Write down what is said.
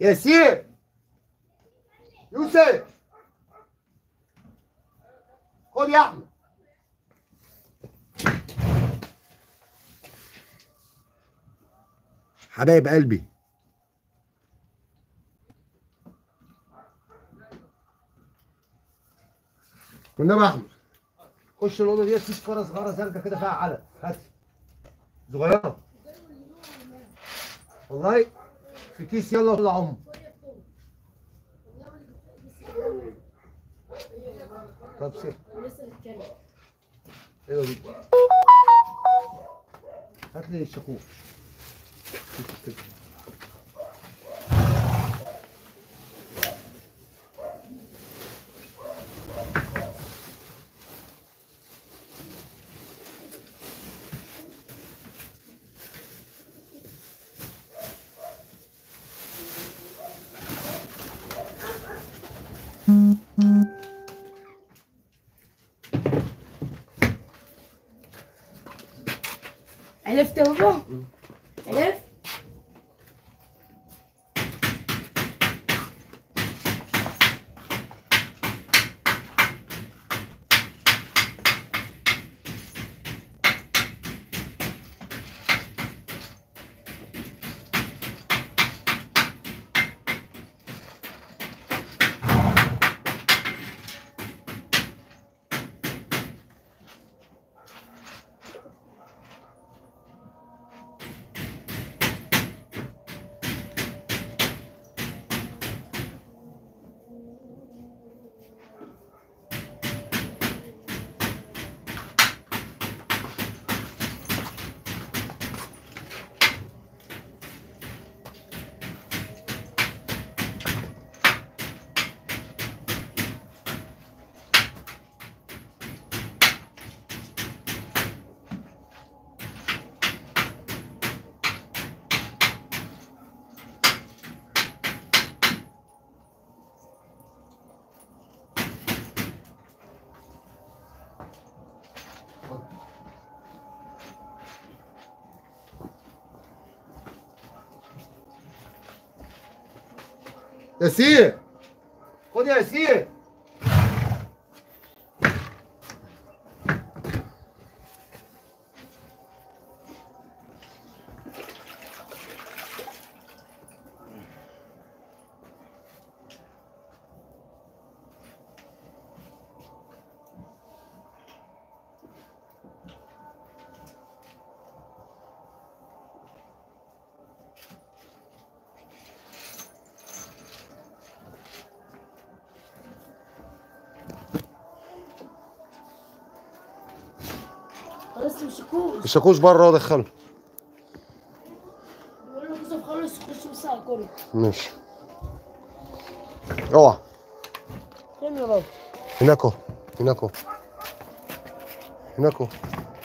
يسير يوسف. خد يا احمد. حبايب قلبي والنبي يا احمد خش الاوضه دي، في كرة صغيره سالكه كده فيها علب، هات صغيره والله في كيس، يلا طلع امك. طب سيب ايوه دي، هات لي الشاكوش. عرفت يا بابا؟ عرفت؟ ياسين خد يا ياسين. الشاكوش بره اهو، دخله. بقول له يوسف خلص، خش بس على الكوره. ماشي. اوعى. فين يا بابا؟ هناك اهو، هناك اهو. هناك اهو.